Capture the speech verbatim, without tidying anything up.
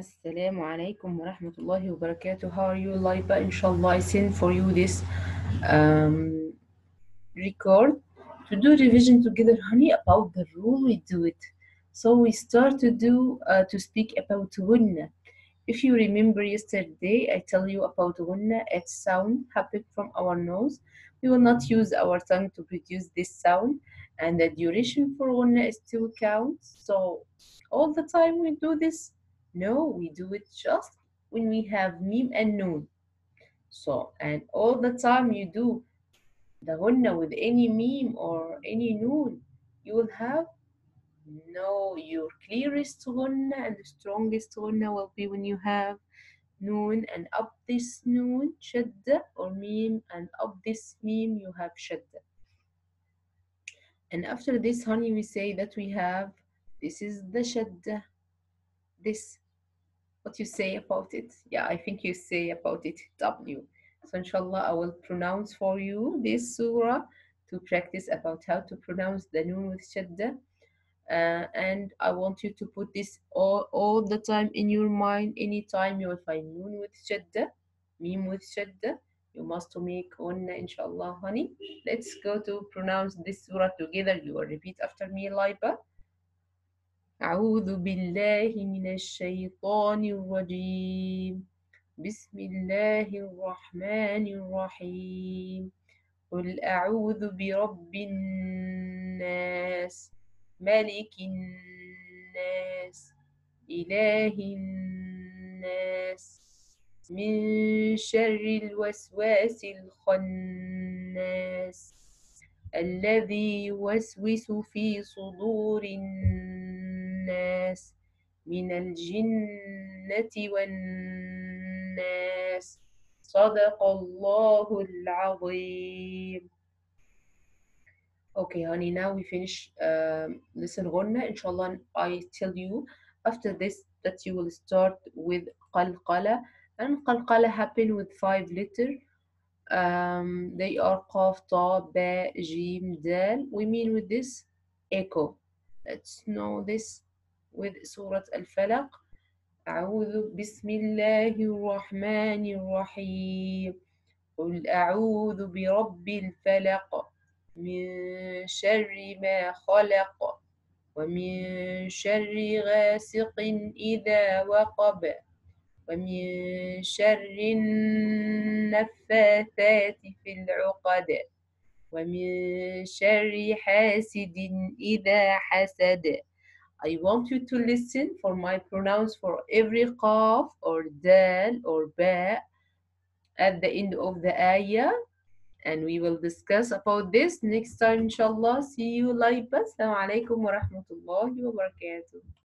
Assalamu alaikum wa rahmatullahi wa barakatuh. How are you, Laiba? Inshallah, I send for you this um, record to do revision together, honey, about the rule we do it. So we start to do uh, to speak about Ghunna. If you remember yesterday, I tell you about Ghunna, a sound happened from our nose. We will not use our tongue to produce this sound, and the duration for Ghunna is two counts. So all the time we do this. No, we do it just when we have mim and noon. So, and all the time you do the ghunna with any mim or any noon, you will have no, your clearest ghunna and the strongest ghunna will be when you have noon and up this noon, shadda, or mim and up this mim, you have shadda. And after this, honey, we say that we have, this is the shadda. This, what you say about it? Yeah, I think you say about it W. So inshallah, I will pronounce for you this surah to practice about how to pronounce the noon with shadda. Uh, and I want you to put this all, all the time in your mind. Anytime you will find noon with shadda, meme with shadda, you must make ghunna, inshallah, honey. Let's go to pronounce this surah together. You will repeat after me, Laiba. أعوذ بالله من الشيطان الرجيم بسم الله الرحمن الرحيم قل أعوذ برب الناس ملك الناس إله الناس من شر الوسواس الخناس الذي يوسوس في صدور الناس من الجنة والناس صدق الله العظيم. Okay, honey, now we finish um, lesson Ghunna. Inshallah, I tell you after this that you will start with qalqala, and qalqala happen with five letters. Um, they are qaf, ta, ba, jim, dal. We mean with this echo. Let's know this with سورة الفلق. أعوذ بسم الله الرحمن الرحيم قل أعوذ برب الفلق من شر ما خلق ومن شر غاسق إذا وقب ومن شر النفاثات في العقد ومن شر حاسد إذا حسد. I want you to listen for my pronouns for every qaf or dal or ba at the end of the ayah, and we will discuss about this next time, inshallah. See you, Laiba. Assalamu alaikum wa rahmatullahi wa barakatuh.